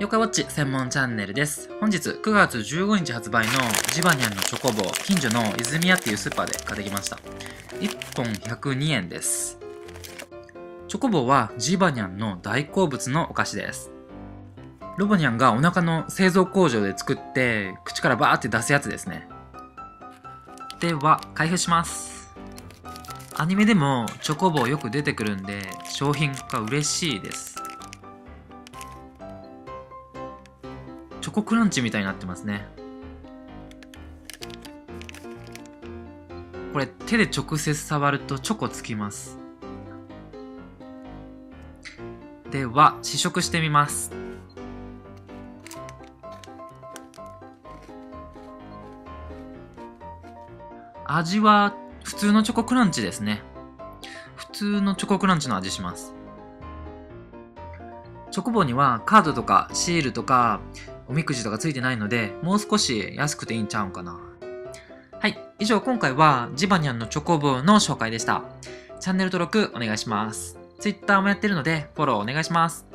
ヨカウォッチ専門チャンネルです。本日9月15日発売のジバニャンのチョコボ、近所の泉屋っていうスーパーで買ってきました。1本102円です。チョコボはジバニャンの大好物のお菓子です。ロボニャンがお腹の製造工場で作って口からバーって出すやつですね。では開封します。アニメでもチョコボよく出てくるんで商品が嬉しいです。チョコクランチみたいになってますね。これ手で直接触るとチョコつきます。では試食してみます。味は普通のチョコクランチですね。普通のチョコクランチの味します。チョコボにはカードとかシールとかおみくじとかついてないので、もう少し安くていいんちゃうんかな。はい、以上今回はジバニャンのチョコボの紹介でした。チャンネル登録お願いします。Twitter もやってるのでフォローお願いします。